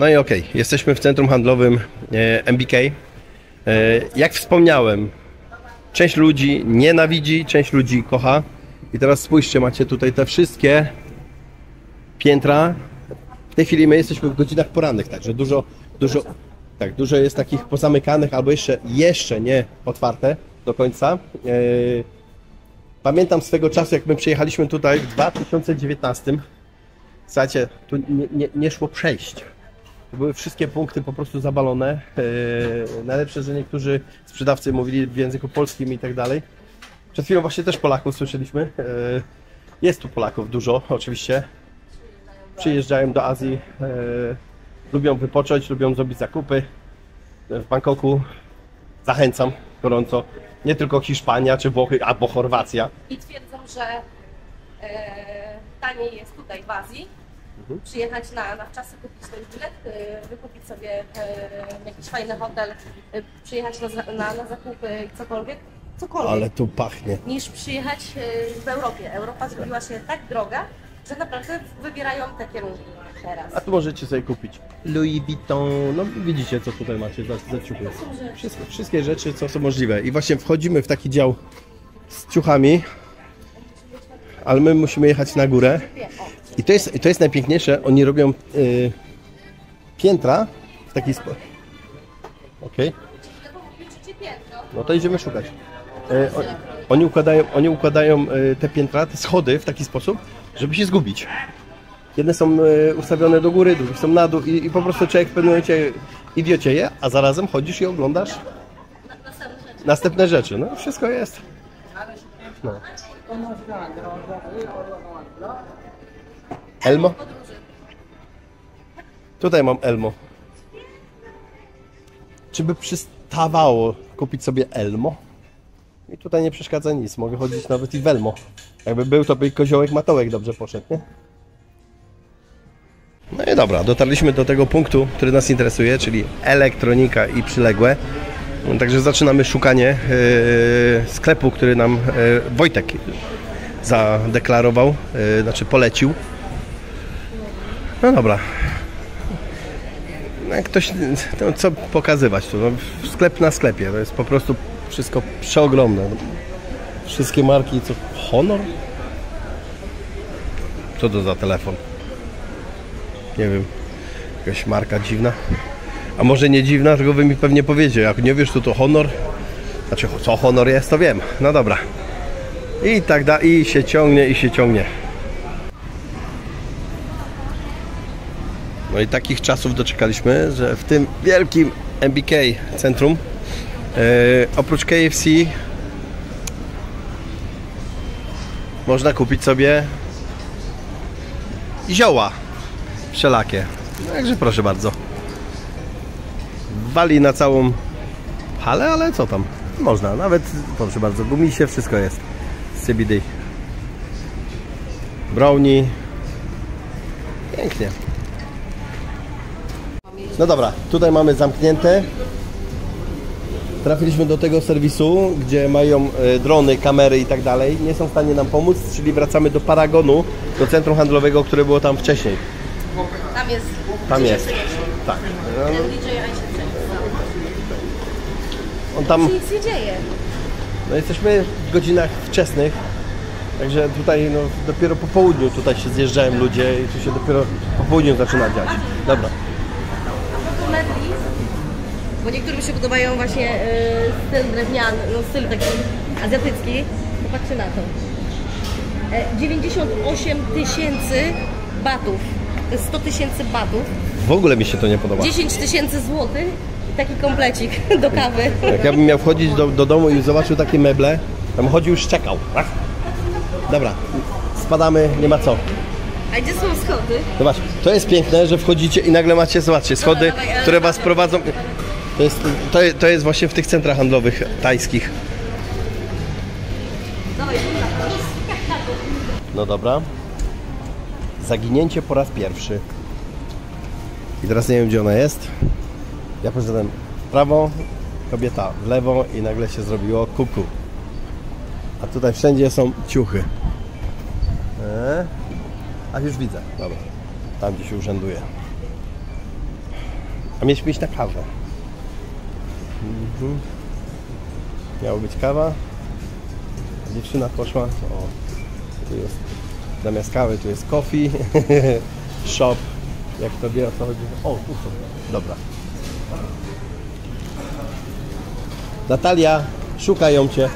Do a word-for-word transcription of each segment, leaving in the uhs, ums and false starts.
No i okej, okay, jesteśmy w centrum handlowym M B K. Jak wspomniałem, część ludzi nienawidzi, część ludzi kocha. I teraz spójrzcie, macie tutaj te wszystkie piętra. W tej chwili my jesteśmy w godzinach porannych, także dużo, dużo, tak, dużo jest takich pozamykanych albo jeszcze, jeszcze nie otwarte do końca. Pamiętam swego czasu, jak my przyjechaliśmy tutaj w dwa tysiące dziewiętnastym. Słuchajcie, tu nie, nie, nie szło przejść. Były wszystkie punkty po prostu zabalone. Yy, najlepsze, że niektórzy sprzedawcy mówili w języku polskim i tak dalej. Przed chwilą właśnie też Polaków słyszeliśmy. Yy, jest tu Polaków dużo, oczywiście. Przyjeżdżają do Azji, yy, lubią wypocząć, lubią zrobić zakupy. W Bangkoku zachęcam gorąco. Nie tylko Hiszpania czy Włochy, albo Chorwacja. I twierdzą, że yy, taniej jest tutaj w Azji. Mhm. Przyjechać na, na wczasy, kupić ten bilet, wykupić sobie jakiś fajny hotel, przyjechać na, na, na zakupy, cokolwiek, cokolwiek. Ale tu pachnie. Niż przyjechać w Europie. Europa zrobiła się tak droga, że naprawdę wybierają te kierunki teraz. A tu możecie sobie kupić Louis Vuitton, no widzicie co tutaj macie za, za ciuchy. Wszystkie, wszystkie rzeczy, co są możliwe. I właśnie wchodzimy w taki dział z ciuchami, ale my musimy jechać na górę. I to jest, to jest najpiękniejsze, oni robią yy, piętra w taki sposób. Okej. No to idziemy szukać. Yy, on, oni układają, oni układają yy, te piętra, te schody w taki sposób, żeby się zgubić. Jedne są yy, ustawione do góry, drugie są na dół i, i po prostu człowiek w pewnym momencie idiocieje, a zarazem chodzisz i oglądasz następne rzeczy. No wszystko jest. No. Elmo? Tutaj mam Elmo. Czy by przystawało kupić sobie Elmo? I tutaj nie przeszkadza nic, mogę chodzić nawet i w Elmo. Jakby był, to by koziołek matołek dobrze poszedł, nie? No i dobra, dotarliśmy do tego punktu, który nas interesuje, czyli elektronika i przyległe. No, także zaczynamy szukanie yy, sklepu, który nam yy, Wojtek zadeklarował, yy, znaczy polecił. No dobra, ktoś, no co pokazywać tu, no, sklep na sklepie, to jest po prostu wszystko przeogromne. Wszystkie marki, co? Honor? Co to za telefon? Nie wiem, jakaś marka dziwna. A może nie dziwna, tylko wy mi pewnie powiecie, jak nie wiesz, to to Honor, znaczy co Honor jest, to wiem. No dobra, i tak da, i się ciągnie, i się ciągnie. No i takich czasów doczekaliśmy, że w tym wielkim M B K centrum yy, oprócz K F C można kupić sobie zioła wszelakie. Także proszę bardzo. Wali na całą halę, ale co tam? Można, nawet proszę bardzo, gumisie, wszystko jest z C B D. Brownie. Pięknie. No dobra, tutaj mamy zamknięte. Trafiliśmy do tego serwisu, gdzie mają drony, kamery i tak dalej. Nie są w stanie nam pomóc, czyli wracamy do Paragonu, do centrum handlowego, które było tam wcześniej. Tam jest. Tam jest. Tak. Ten D J I się przejmie. On tam. Nic się dzieje. No jesteśmy w godzinach wczesnych, także tutaj no, dopiero po południu tutaj się zjeżdżają ludzie i tu się dopiero po południu zaczyna dziać. Dobra. Bo niektórym się podobają właśnie yy, styl drewniany, no styl taki azjatycki. Popatrzcie na to. E, dziewięćdziesiąt osiem tysięcy batów. To jest sto tysięcy batów. W ogóle mi się to nie podoba. dziesięć tysięcy złotych i taki komplecik do kawy. Jak ja bym miał wchodzić do, do domu i zobaczył takie meble, tam chodził, szczekał. Ach. Dobra, spadamy, nie ma co. A gdzie są schody? Zobacz, to jest piękne, że wchodzicie i nagle macie, zobaczcie, schody, dobra, dobra, które was prowadzą. To jest, to, to jest właśnie w tych centrach handlowych tajskich. No dobra. Zaginięcie po raz pierwszy. I teraz nie wiem, gdzie ona jest. Ja poszedłem w prawo, kobieta w lewo i nagle się zrobiło kuku. A tutaj wszędzie są ciuchy. E? A już widzę. Dobra. Tam gdzie się urzęduje. A mieliśmy iść na kawę. Mhm. Miała być kawa. Dziewczyna poszła. O, tu jest zamiast kawy, tu jest coffee shop. Jak tobie o co chodzi? O, tu są. Dobra. Natalia, szukają cię.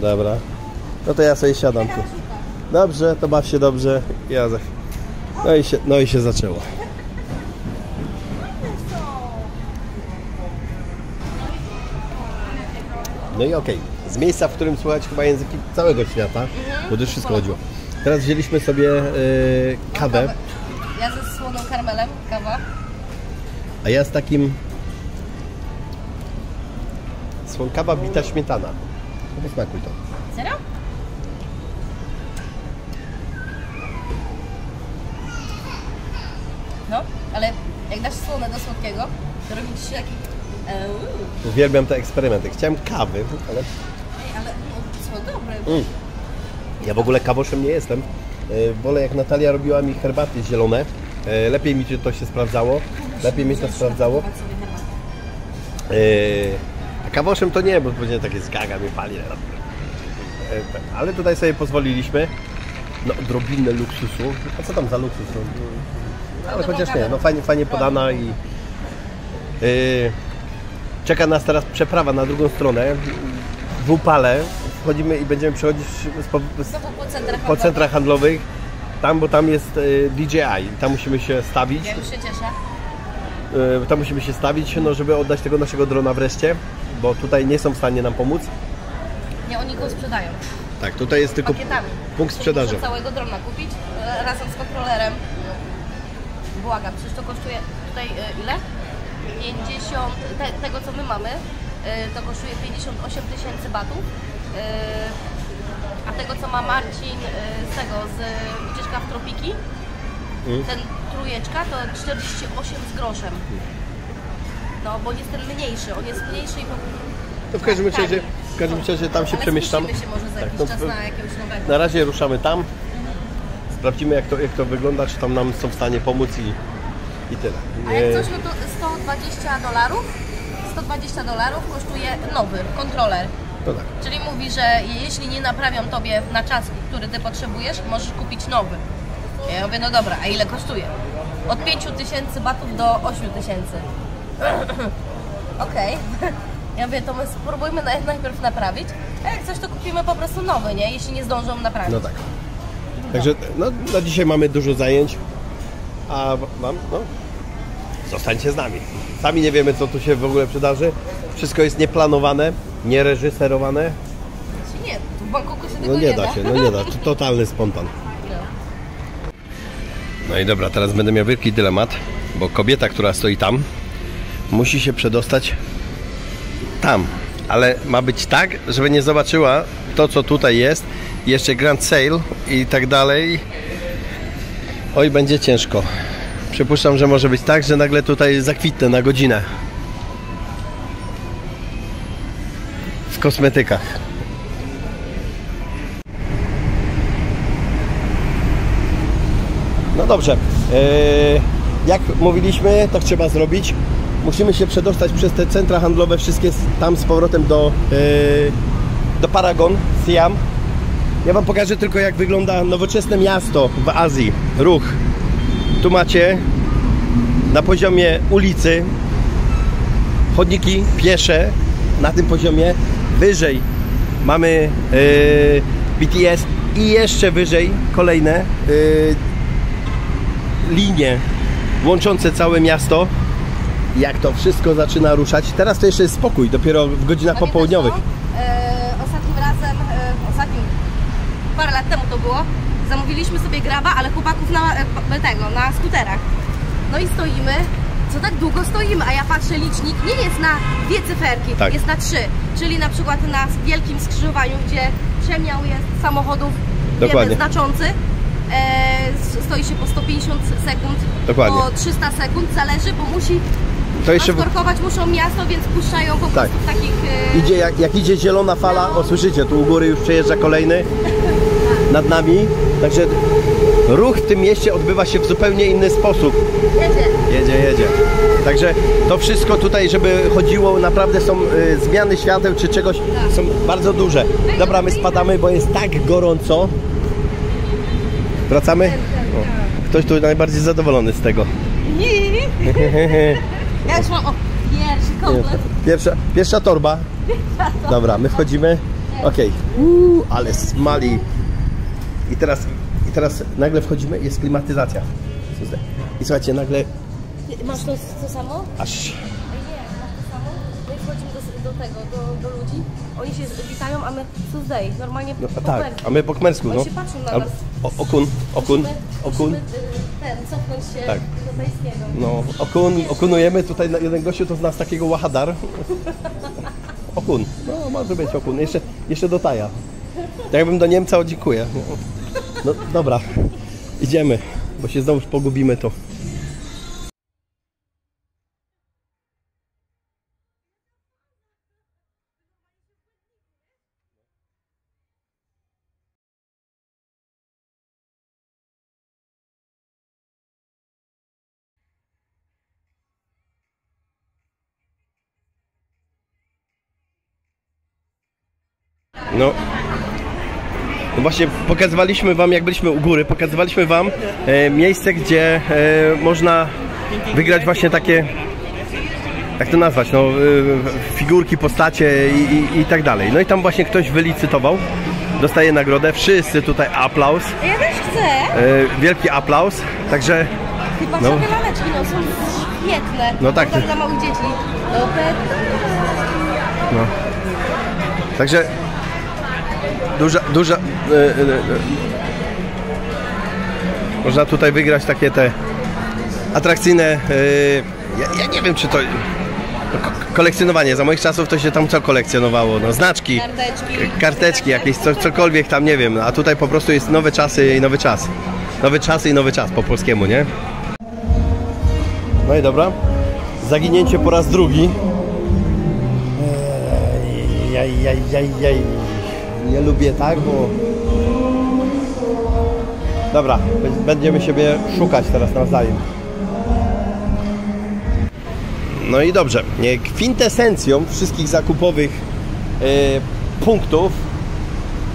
Dobra. No to ja sobie siadam tu. Dobrze, to baw się dobrze. Ja za... no, i się, no i się zaczęło. No i okej. Okay. Z miejsca, w którym słychać chyba języki całego świata, bo też wszystko chodziło. Teraz wzięliśmy sobie yy, kawę. Ja ze słoną karmelem, kawa. A ja z takim... Słonkawa bita śmietana. No smakuj to. Serio? No, ale jak dasz słone do słodkiego, to robi ci się taki... Eee. Uwielbiam te eksperymenty. Chciałem kawy, ale... Ej, ale no, są dobre. Mm. Ja w ogóle kawoszem nie jestem. Wolę, jak Natalia robiła mi herbaty zielone. Lepiej mi to się sprawdzało. Lepiej mi to sprawdzało. A kawoszem to nie, bo później takie zgaga mnie pali. Ale tutaj sobie pozwoliliśmy. No, odrobinę luksusu. A co tam za luksus? Ale chociaż nie, no fajnie, fajnie podana i... Czeka nas teraz przeprawa na drugą stronę. W upale. Wchodzimy i będziemy przechodzić po, po, centrach, po centrach handlowych. Tam, bo tam jest D J I. Tam musimy się stawić. Ja już się cieszę. Tam musimy się stawić, no, żeby oddać tego naszego drona wreszcie. Bo tutaj nie są w stanie nam pomóc. Nie, oni go sprzedają. Tak, tutaj jest tylko pakietami. Punkt sprzedaży. Muszę całego drona kupić razem z kontrolerem. Błagam, przecież to kosztuje tutaj ile? pięćdziesiąt... Te, tego co my mamy, to kosztuje pięćdziesiąt osiem tysięcy batów. A tego co ma Marcin z tego, z Ucieczka w Tropiki, mm. ten trójeczka to czterdzieści osiem z groszem. No bo jest ten mniejszy, on jest mniejszy i po... To w każdym razie, w każdym razie tam się przemieszczamy. Się może za jakiś tak, czas na jakiegoś nowego. Na razie ruszamy tam, mm -hmm. sprawdzimy jak to, jak to wygląda, czy tam nam są w stanie pomóc i, i tyle. A jak coś, no to sto dwadzieścia dolarów, sto dwadzieścia dolarów kosztuje nowy kontroler. No tak. Czyli mówi, że jeśli nie naprawią tobie na czas, który ty potrzebujesz, możesz kupić nowy. Ja mówię, no dobra, a ile kosztuje? Od pięć tysięcy batów do osiem tysięcy. Okej. Okay. Ja mówię, to my spróbujmy najpierw naprawić, a jak coś to kupimy po prostu nowy, nie? Jeśli nie zdążą naprawić. No tak. No. Także no, no dzisiaj mamy dużo zajęć, a wam, no, zostańcie z nami. Sami nie wiemy, co tu się w ogóle przydarzy. Wszystko jest nieplanowane. Niereżyserowane? Nie, w Bangkoku się tego no nie, nie da. da się, no nie da, to totalny spontan. No i dobra, teraz będę miał wielki dylemat, bo kobieta, która stoi tam, musi się przedostać tam, ale ma być tak, żeby nie zobaczyła to, co tutaj jest, jeszcze Grand Sale i tak dalej. Oj, będzie ciężko. Przypuszczam, że może być tak, że nagle tutaj zakwitnę na godzinę. Kosmetykach. No dobrze, yy, jak mówiliśmy, to trzeba zrobić. Musimy się przedostać przez te centra handlowe, wszystkie tam z powrotem do, yy, do Paragon, Siam. Ja wam pokażę tylko, jak wygląda nowoczesne miasto w Azji. Ruch. Tu macie na poziomie ulicy chodniki piesze na tym poziomie. Wyżej mamy yy, B T S i jeszcze wyżej kolejne yy, linie łączące całe miasto. Jak to wszystko zaczyna ruszać. Teraz to jeszcze jest spokój, dopiero w godzinach Pamiętasz popołudniowych. To, yy, ostatnim razem, yy, ostatnim, parę lat temu to było, zamówiliśmy sobie graba, ale chłopaków na, yy, tego, na skuterach. No i stoimy. Co tak długo stoimy, a ja patrzę, licznik nie jest na dwie cyferki, tak. Jest na trzy. Czyli na przykład na wielkim skrzyżowaniu, gdzie przemiał jest samochodów wiemy, znaczący, e, stoi się po sto pięćdziesiąt sekund, Dokładnie. Po trzysta sekund, zależy, bo musi skorkować, muszą miasto, więc puszczają po tak. prostu takich... E... Idzie, jak, jak idzie zielona fala, no. O słyszycie, tu u góry już przejeżdża kolejny. nad nami, także ruch w tym mieście odbywa się w zupełnie inny sposób. Jedzie. Jedzie, jedzie. Także to wszystko tutaj, żeby chodziło, naprawdę są y, zmiany świateł czy czegoś, są bardzo duże. Dobra, my spadamy, bo jest tak gorąco. Wracamy? O. Ktoś tu najbardziej zadowolony z tego. Ja już mam, o, pierwszy komplet. Pierwsza, pierwsza torba. Dobra, my wchodzimy. Okej. Okay. Ale smali. I teraz, i teraz nagle wchodzimy, jest klimatyzacja. I słuchajcie, nagle... Masz to, to samo? Aż... Nie, masz to samo. My wchodzimy do, do tego, do, do ludzi. Oni się witają, a my Tuesday, normalnie no, po tak, kmersku. A my po kmersku, no. Oni się patrzą na nas. O, okun, okun, musimy, okun. Musimy, ten, cofnąć się tak. do tajskiego. No, okun, okunujemy. Tutaj jeden gościu to z nas takiego łachadar. Okun. No, może być okun. Jeszcze, jeszcze do Taja. Jakbym do Niemca, o dziękuję. No, dobra. Idziemy, bo się znowu pogubimy to. No. no właśnie pokazywaliśmy wam, jak byliśmy u góry, pokazywaliśmy wam e, miejsce, gdzie e, można wygrać właśnie takie, jak to nazwać, no, e, figurki, postacie i, i, i tak dalej. No i tam właśnie ktoś wylicytował, dostaje nagrodę, wszyscy tutaj aplauz. Ja też chcę. E, wielki aplauz, także... Chyba no. Sobie laleczki, no są świetne, no tak. Chyba dla małych dzieci. No. Także... Duża, duża... Yy, yy, yy. Można tutaj wygrać takie te atrakcyjne... Yy, ja, ja nie wiem, czy to... Ko kolekcjonowanie. Za moich czasów to się tam co kolekcjonowało? No, znaczki, karteczki, karteczki jakieś, co, cokolwiek tam, nie wiem. A tutaj po prostu jest nowe czasy i nowy czas. Nowe czasy i nowy czas po polskiemu, nie? No i dobra. Zaginięcie po raz drugi. Jaj, jaj, jaj, jaj. Nie lubię tak, bo... Dobra, będziemy siebie szukać teraz nawzajem. No i dobrze, kwintesencją wszystkich zakupowych y, punktów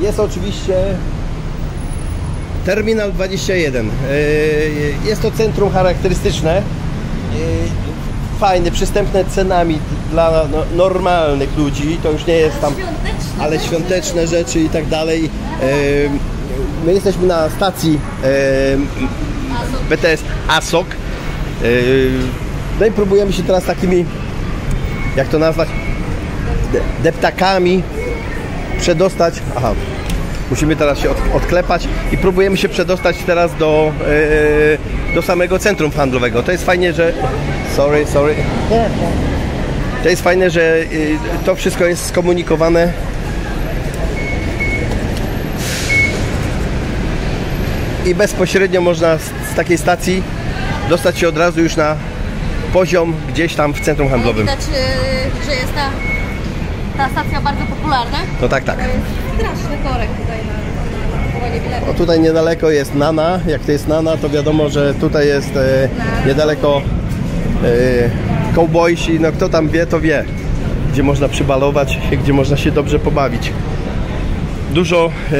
jest oczywiście Terminal dwadzieścia jeden. Y, jest to centrum charakterystyczne, y, fajne, przystępne cenami dla no, normalnych ludzi, to już nie jest tam... ale świąteczne rzeczy i tak dalej. My jesteśmy na stacji B T S A S O K. No i próbujemy się teraz takimi, jak to nazwać, deptakami przedostać. Aha, musimy teraz się odklepać i próbujemy się przedostać teraz do, do samego centrum handlowego. To jest fajnie, że... Sorry, sorry. To jest fajne, że to wszystko jest skomunikowane. I bezpośrednio można z takiej stacji dostać się od razu już na poziom gdzieś tam w centrum handlowym. Widać, że jest ta, ta stacja bardzo popularna. No tak, tak. To jest straszny korek tutaj na, na, na, na o, tutaj niedaleko jest Nana. Jak to jest Nana, to wiadomo, że tutaj jest e, niedaleko e, cowboysi. No kto tam wie, to wie. Gdzie można przybalować, gdzie można się dobrze pobawić. Dużo... E,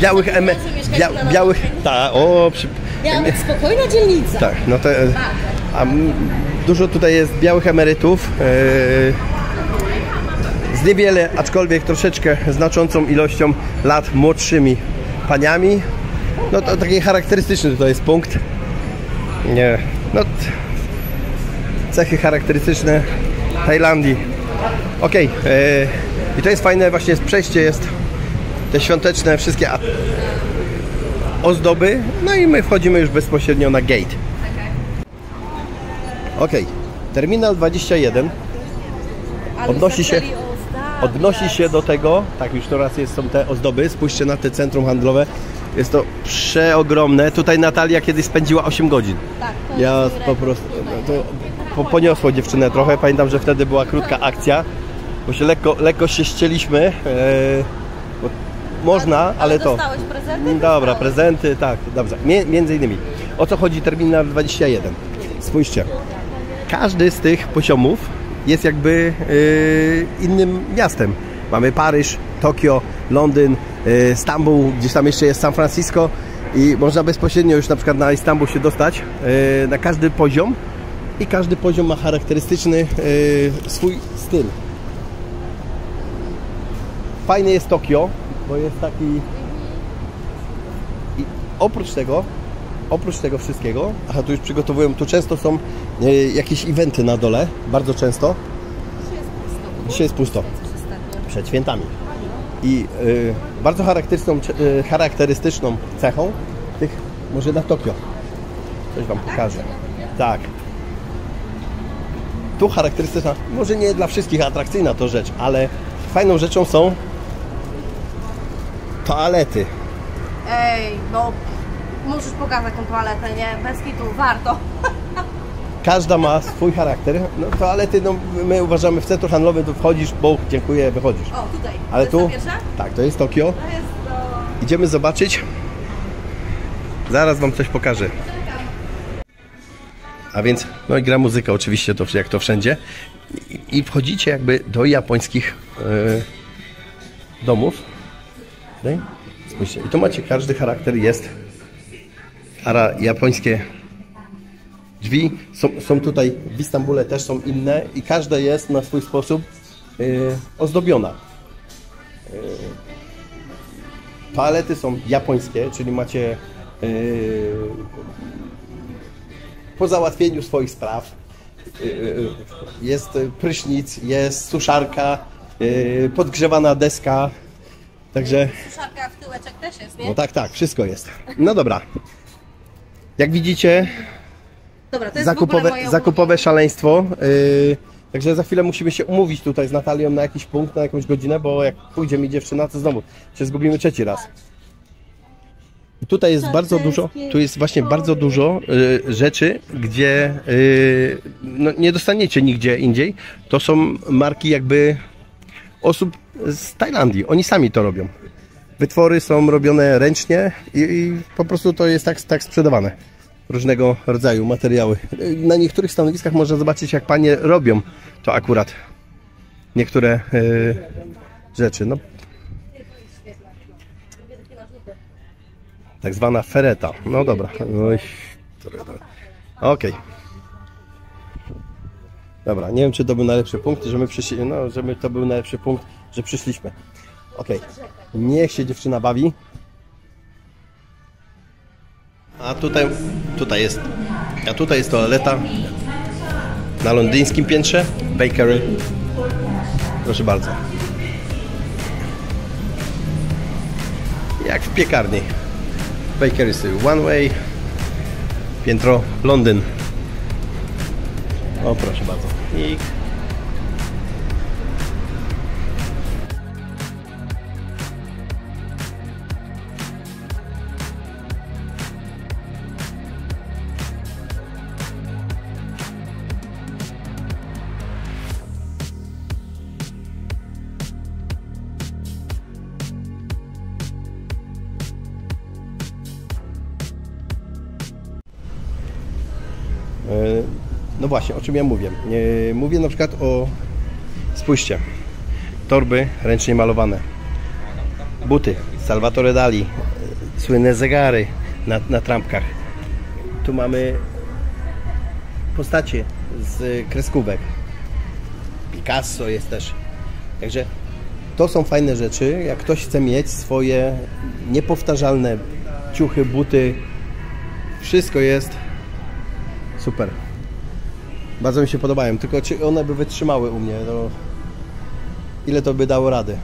białych em... Bia... białych... Ta, o, przy... Biała, spokojna dzielnica. Tak, no to... A dużo tutaj jest białych emerytów. Yy... Z niewiele, aczkolwiek troszeczkę znaczącą ilością lat młodszymi paniami. No to taki charakterystyczny tutaj jest punkt. Nie, no... Cechy charakterystyczne Tajlandii. Okej. Okay. Yy... I to jest fajne właśnie przejście jest... Te świąteczne wszystkie ozdoby, no i my wchodzimy już bezpośrednio na gate. Ok, Terminal dwadzieścia jeden odnosi się, odnosi się do tego, tak już teraz jest, są te ozdoby, spójrzcie na te centrum handlowe, jest to przeogromne. Tutaj Natalia kiedyś spędziła osiem godzin. Ja po prostu, to poniosło dziewczynę trochę, pamiętam, że wtedy była krótka akcja, bo się lekko, lekko się ścieliśmy. Można, ale, ale to... Dostałeś prezenty? Dobra, prezenty, tak, dobrze. Między innymi, o co chodzi Terminal dwadzieścia jeden? Spójrzcie, każdy z tych poziomów jest jakby yy, innym miastem. Mamy Paryż, Tokio, Londyn, yy, Stambuł, gdzieś tam jeszcze jest San Francisco i można bezpośrednio już na przykład na Istanbul się dostać yy, na każdy poziom i każdy poziom ma charakterystyczny yy, swój styl. Fajne jest Tokio, bo jest taki... I oprócz tego, oprócz tego wszystkiego, aha, tu już przygotowują, tu często są yy, jakieś eventy na dole, bardzo często. Dzisiaj jest pusto. Przed świętami. I yy, bardzo charakterystyczną, yy, charakterystyczną cechą tych, może na Tokio. Coś Wam pokażę. Tak. Tu charakterystyczna, może nie dla wszystkich atrakcyjna to rzecz, ale fajną rzeczą są toalety. Ej, no musisz pokazać tą toaletę, nie? Bez kitu, warto. Każda ma swój charakter. No, toalety, no, my uważamy, w centrum handlowym tu wchodzisz, bo dziękuję, wychodzisz. O, tutaj. Ale to jest tu, ta tak, to jest Tokio. To jest to... Idziemy zobaczyć. Zaraz Wam coś pokażę. A więc, no i gra muzyka oczywiście, to jak to wszędzie. I, i wchodzicie jakby do japońskich yy, domów. Tutaj. Spójrzcie, i tu macie, każdy charakter jest ara, japońskie drzwi. Są, są tutaj w Istambule też są inne i każda jest na swój sposób yy, ozdobiona. Yy, toalety są japońskie, czyli macie yy, po załatwieniu swoich spraw. Jest prysznic, jest suszarka, podgrzewana deska, także... Suszarka w tyłeczek też jest, nie? No tak, tak, wszystko jest. No dobra, jak widzicie, dobra, to jest zakupowe, zakupowe szaleństwo, także za chwilę musimy się umówić tutaj z Natalią na jakiś punkt, na jakąś godzinę, bo jak pójdzie mi dziewczyna, to znowu się zgubimy trzeci raz. Tutaj jest bardzo dużo, tu jest właśnie bardzo dużo y, rzeczy, gdzie y, no, nie dostaniecie nigdzie indziej. To są marki jakby osób z Tajlandii. Oni sami to robią. Wytwory są robione ręcznie i, i po prostu to jest tak, tak sprzedawane. Różnego rodzaju materiały. Na niektórych stanowiskach można zobaczyć, jak panie robią to akurat. Niektóre y, rzeczy. No. Tak zwana fereta. No dobra. Okej. Okay. Dobra, nie wiem, czy to był najlepszy punkt, że my przyszli... No, żeby to był najlepszy punkt, że przyszliśmy. Okej. Okay. Niech się dziewczyna bawi. A tutaj... Tutaj jest... A tutaj jest toaleta. Na londyńskim piętrze. Bakery. Proszę bardzo. Jak w piekarni. Bakery One Way, piętro Londyn. O, proszę bardzo. I... No właśnie, o czym ja mówię. Mówię na przykład o... Spójrzcie. Torby ręcznie malowane. Buty. Salvatore Dali. Słynne zegary na, na trampkach. Tu mamy postacie z kreskówek. Picasso jest też. Także to są fajne rzeczy. Jak ktoś chce mieć swoje niepowtarzalne ciuchy, buty. Wszystko jest super. Bardzo mi się podobają, tylko czy one by wytrzymały u mnie, to ile to by dało rady?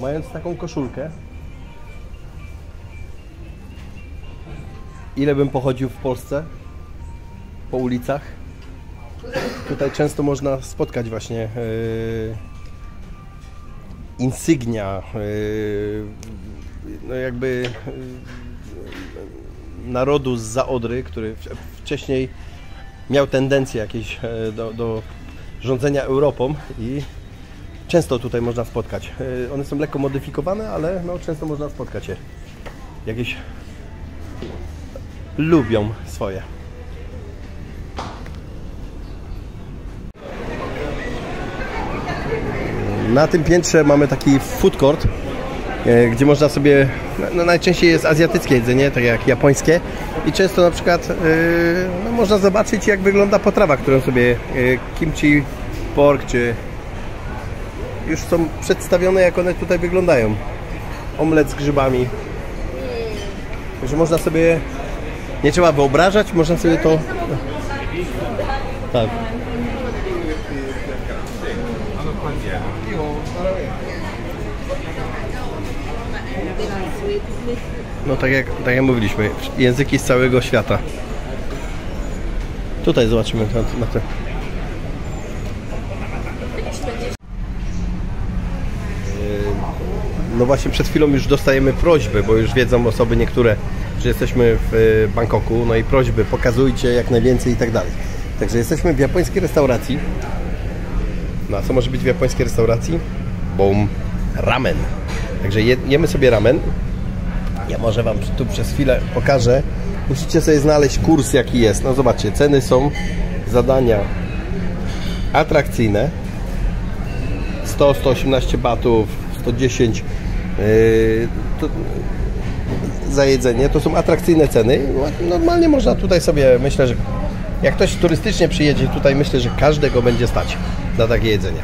Mając taką koszulkę, ile bym pochodził w Polsce, po ulicach? Tutaj często można spotkać właśnie yy, insygnia, yy, no jakby narodu zza Odry, który wcześniej miał tendencję jakieś do, do rządzenia Europą i często tutaj można spotkać. One są lekko modyfikowane, ale no, często można spotkać je. Jakieś lubią swoje. Na tym piętrze mamy taki food court, gdzie można sobie, no najczęściej jest azjatyckie jedzenie, tak jak japońskie, i często na przykład no, można zobaczyć, jak wygląda potrawa, którą sobie kimchi, pork, czy już są przedstawione, jak one tutaj wyglądają. Omlet z grzybami. Że można sobie, nie trzeba wyobrażać, można sobie to... Tak. No tak jak, tak jak mówiliśmy, języki z całego świata. Tutaj zobaczymy na, na to. No właśnie przed chwilą już dostajemy prośby, bo już wiedzą osoby niektóre, że jesteśmy w Bangkoku, no i prośby, pokazujcie jak najwięcej i tak dalej. Także jesteśmy w japońskiej restauracji. No a co może być w japońskiej restauracji? Bum, ramen. Także jemy sobie ramen. Ja może Wam tu przez chwilę pokażę. Musicie sobie znaleźć kurs jaki jest. No zobaczcie, ceny są, zadania atrakcyjne. sto osiemnaście batów, sto dziesięć yy, to, za jedzenie. To są atrakcyjne ceny. Normalnie można tutaj sobie, myślę, że jak ktoś turystycznie przyjedzie tutaj, myślę, że każdego będzie stać na takie jedzenie.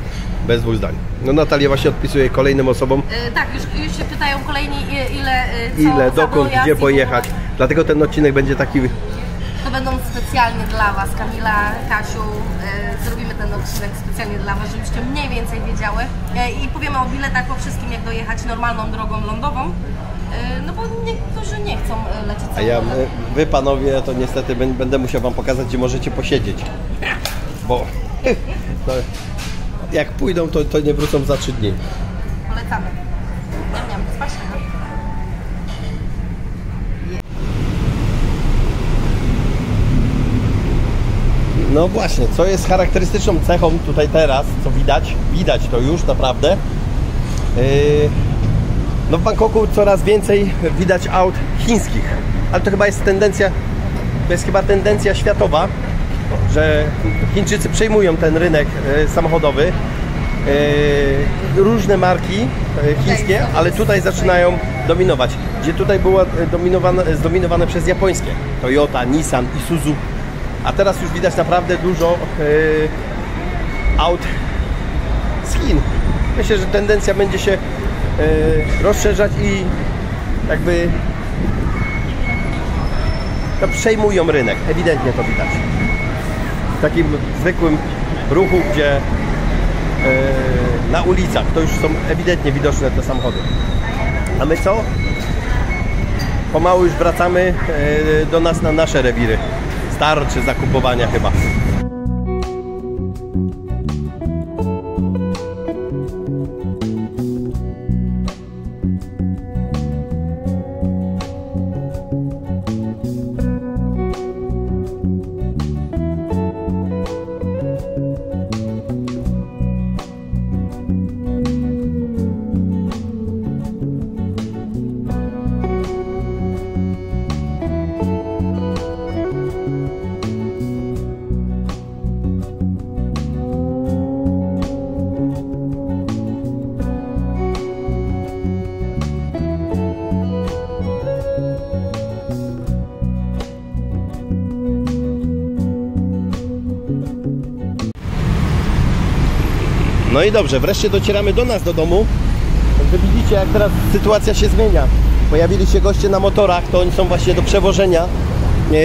Bez dwóch zdań. No Natalia właśnie odpisuje kolejnym osobom. Yy, tak, już, już się pytają kolejni ile, yy, co, ile dokąd, gdzie pojechać. Dlatego ten odcinek będzie taki... To będą specjalnie dla Was, Kamila, Kasiu, yy, zrobimy ten odcinek specjalnie dla Was, żebyście mniej więcej wiedziały. Yy, I powiemy o biletach, o wszystkim, jak dojechać normalną drogą lądową. Yy, no bo niektórzy nie chcą lecieć. A ja, my, Wy panowie, to niestety będę musiał Wam pokazać, gdzie możecie posiedzieć. Bo... no, jak pójdą, to, to nie wrócą za trzy dni. Polecamy. No właśnie, co jest charakterystyczną cechą tutaj teraz, co widać, widać to już naprawdę. No w Bangkoku coraz więcej widać aut chińskich, ale to chyba jest tendencja, to jest chyba tendencja światowa, że Chińczycy przejmują ten rynek samochodowy, różne marki chińskie, ale tutaj zaczynają dominować, gdzie tutaj było dominowane, zdominowane przez japońskie, Toyota, Nissan, Isuzu, a teraz już widać naprawdę dużo aut z Chin. Myślę, że tendencja będzie się rozszerzać i jakby no, przejmują rynek, ewidentnie to widać. W takim zwykłym ruchu, gdzie yy, na ulicach, to już są ewidentnie widoczne te samochody. A my co? Pomału już wracamy yy, do nas na nasze rewiry. Starczy zakupowania chyba. No i dobrze, wreszcie docieramy do nas, do domu. Także widzicie, jak teraz sytuacja się zmienia. Pojawili się goście na motorach, to oni są właśnie do przewożenia. Eee,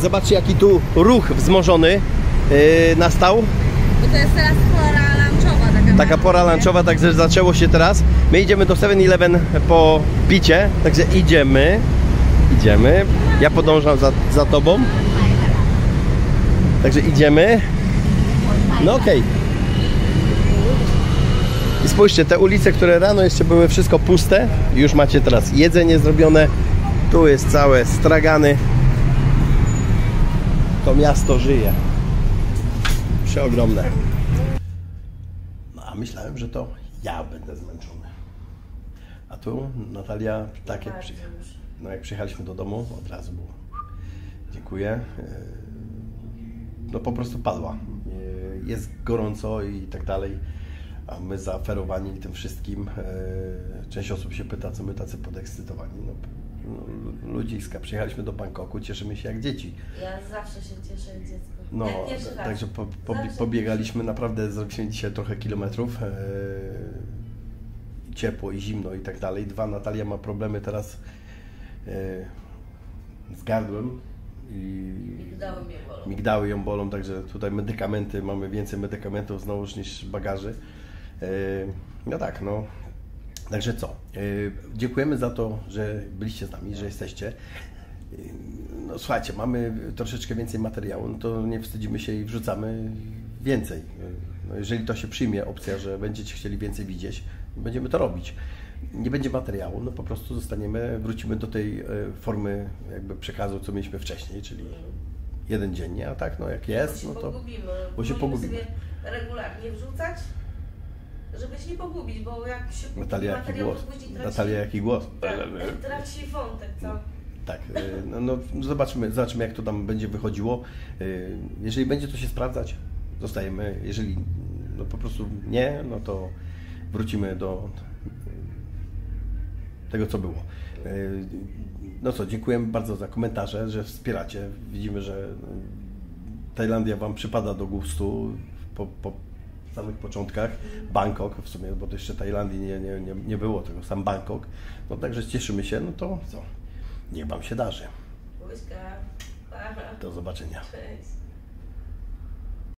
zobaczcie, jaki tu ruch wzmożony eee, nastał. Bo to jest teraz pora lunchowa. Taka, taka pora lunchowa, także zaczęło się teraz. My idziemy do seven eleven po picie, także idziemy. Idziemy. Ja podążam za, za tobą. Także idziemy. No okej. Okay. I spójrzcie, te ulice, które rano jeszcze były wszystko puste, już macie teraz jedzenie zrobione. Tu jest całe stragany. To miasto żyje. Przeogromne. No a myślałem, że to ja będę zmęczony. A tu Natalia, tak jak, przyje... no, jak przyjechaliśmy do domu, od razu było. Dziękuję. No po prostu padła. Jest gorąco i tak dalej. A my zaaferowani tym wszystkim. Część osób się pyta, co my tacy podekscytowani. No, no, ludziska, przyjechaliśmy do Bangkoku, cieszymy się jak dzieci. Ja zawsze się cieszę jak dziecko. No, ja także po, po, pobiegaliśmy, naprawdę zrobiliśmy dzisiaj trochę kilometrów. Yy, ciepło i zimno i tak dalej. Dwa, Natalia ma problemy teraz yy, z gardłem. I migdały mnie bolą. Migdały ją bolą, także tutaj medykamenty, mamy więcej medykamentów znowuż niż bagaży. Yy, no tak, no. Także co? Yy, dziękujemy za to, że byliście z nami, że jesteście. Yy, no słuchajcie, mamy troszeczkę więcej materiału, no to nie wstydzimy się i wrzucamy więcej. Yy, no jeżeli to się przyjmie opcja, że będziecie chcieli więcej widzieć, będziemy to robić. Nie będzie materiału, no po prostu zostaniemy, wrócimy do tej formy jakby przekazu, co mieliśmy wcześniej, czyli jeden dziennie, a tak no jak jest, no to bo się pogubimy. Sobie regularnie wrzucać, żeby się nie pogubić, bo jak się Natalia, jaki głos? Traci, Natalia, jaki głos? Traci wątek, co? Tak, no, no zobaczymy, zobaczymy jak to tam będzie wychodziło. Jeżeli będzie to się sprawdzać, zostajemy, jeżeli no po prostu nie, no to wrócimy do tego, co było. No co, dziękujemy bardzo za komentarze, że wspieracie. Widzimy, że Tajlandia Wam przypada do gustu po, po samych początkach. Bangkok w sumie, bo to jeszcze Tajlandii nie, nie, nie, nie było, tylko sam Bangkok. No także cieszymy się, no to co? Niech Wam się darzy. Do zobaczenia. Cześć.